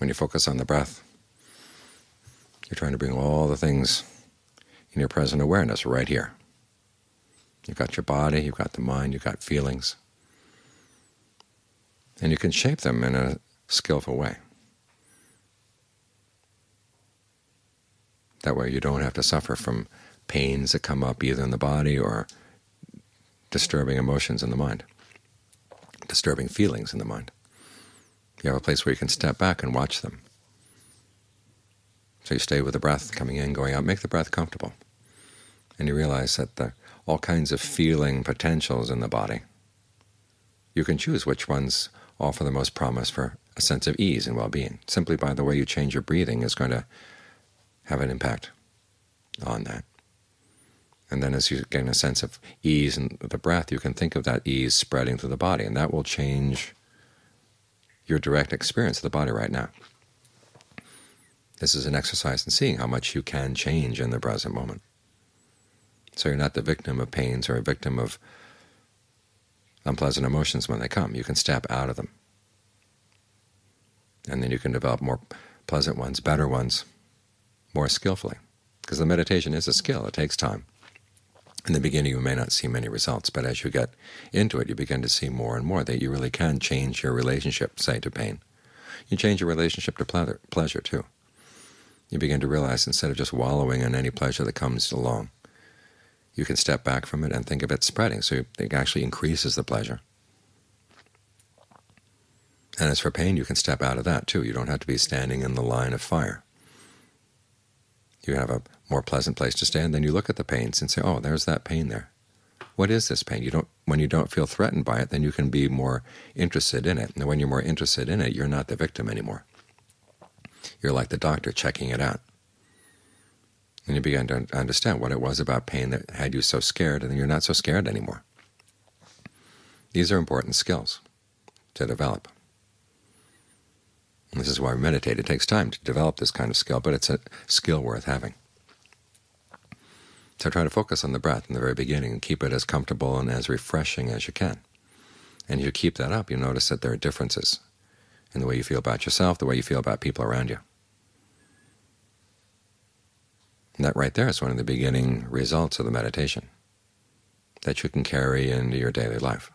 when you focus on the breath, you're trying to bring all the things in your present awareness right here. You've got your body, you've got the mind, you've got feelings, and you can shape them in a skillful way. That way you don't have to suffer from pains that come up either in the body or disturbing emotions in the mind, disturbing feelings in the mind. You have a place where you can step back and watch them. So you stay with the breath coming in, going out, make the breath comfortable. And you realize that all kinds of feeling potentials in the body, you can choose which ones offer the most promise for a sense of ease and well-being. Simply by the way you change your breathing is going to have an impact on that. And then as you gain a sense of ease in the breath, you can think of that ease spreading through the body, and that will change your direct experience of the body right now. This is an exercise in seeing how much you can change in the present moment. So you're not the victim of pains or a victim of unpleasant emotions when they come. You can step out of them. And then you can develop more pleasant ones, better ones, more skillfully. Because the meditation is a skill. It takes time. In the beginning you may not see many results, but as you get into it you begin to see more and more that you really can change your relationship, say, to pain. You change your relationship to pleasure, too. You begin to realize instead of just wallowing in any pleasure that comes along, you can step back from it and think of it spreading, so it actually increases the pleasure. And as for pain, you can step out of that, too. You don't have to be standing in the line of fire. You have a more pleasant place to stand, then you look at the pains and say, oh, there's that pain there. What is this pain? When you don't feel threatened by it, then you can be more interested in it. And when you're more interested in it, you're not the victim anymore. You're like the doctor checking it out. And you begin to understand what it was about pain that had you so scared, and then you're not so scared anymore. These are important skills to develop. And this is why we meditate. It takes time to develop this kind of skill, but it's a skill worth having. So try to focus on the breath in the very beginning and keep it as comfortable and as refreshing as you can. And if you keep that up, you notice that there are differences in the way you feel about yourself, the way you feel about people around you. And that right there is one of the beginning results of the meditation that you can carry into your daily life.